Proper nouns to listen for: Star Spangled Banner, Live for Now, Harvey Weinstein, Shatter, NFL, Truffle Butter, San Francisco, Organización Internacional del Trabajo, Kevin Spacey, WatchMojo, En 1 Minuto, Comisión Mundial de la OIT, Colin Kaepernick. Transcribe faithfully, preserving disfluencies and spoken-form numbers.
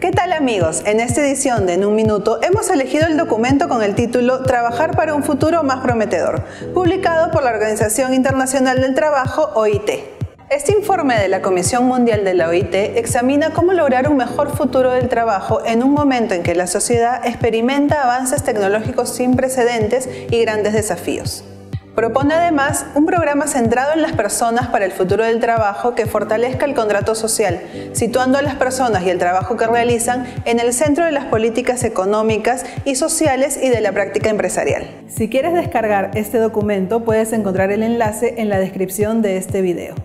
¿Qué tal amigos? En esta edición de En un Minuto hemos elegido el documento con el título Trabajar para un futuro más prometedor, publicado por la Organización Internacional del Trabajo, O I T. Este informe de la Comisión Mundial de la O I T examina cómo lograr un mejor futuro del trabajo en un momento en que la sociedad experimenta avances tecnológicos sin precedentes y grandes desafíos. Propone además un programa centrado en las personas para el futuro del trabajo que fortalezca el contrato social, situando a las personas y el trabajo que realizan en el centro de las políticas económicas y sociales y de la práctica empresarial. Si quieres descargar este documento, puedes encontrar el enlace en la descripción de este video.